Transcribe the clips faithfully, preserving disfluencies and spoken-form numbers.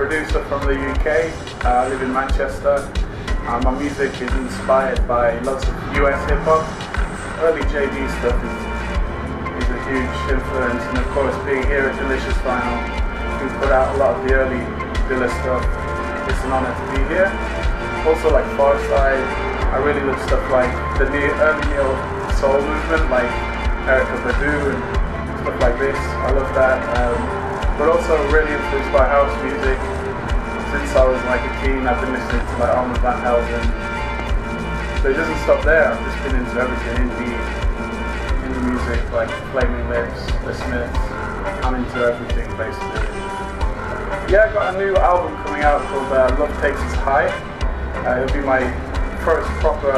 producer from the U K. Uh, I live in Manchester. Uh, my music is inspired by lots of U S hip hop. Early J D stuff is, is a huge influence, and of course being here at Delicious Vinyl, who put out a lot of the early Dilla stuff, it's an honor to be here. Also like Farside, I really love stuff like the new early neo soul movement, like Erykah Badu and stuff like this. I love that. Um, but also really influenced by house music. Since I was like a teen, I've been listening to like Armand Van Helden. So it doesn't stop there, I've just been into everything, indie, indie music, like Flaming Lips, The Smiths. I'm into everything basically. Yeah, I got a new album coming out called uh, Love Takes It High. Uh, it'll be my first proper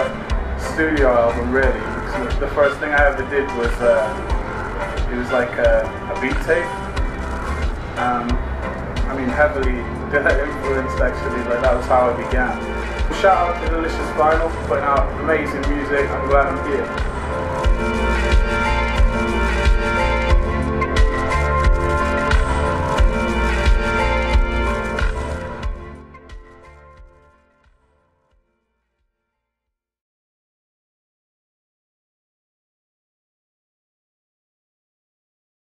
studio album really, because the first thing I ever did was, uh, it was like a, a beat tape. Um, I mean heavily influenced actually, like that was how I began. Shout out to Delicious Vinyl for putting out amazing music. I'm glad I'm here.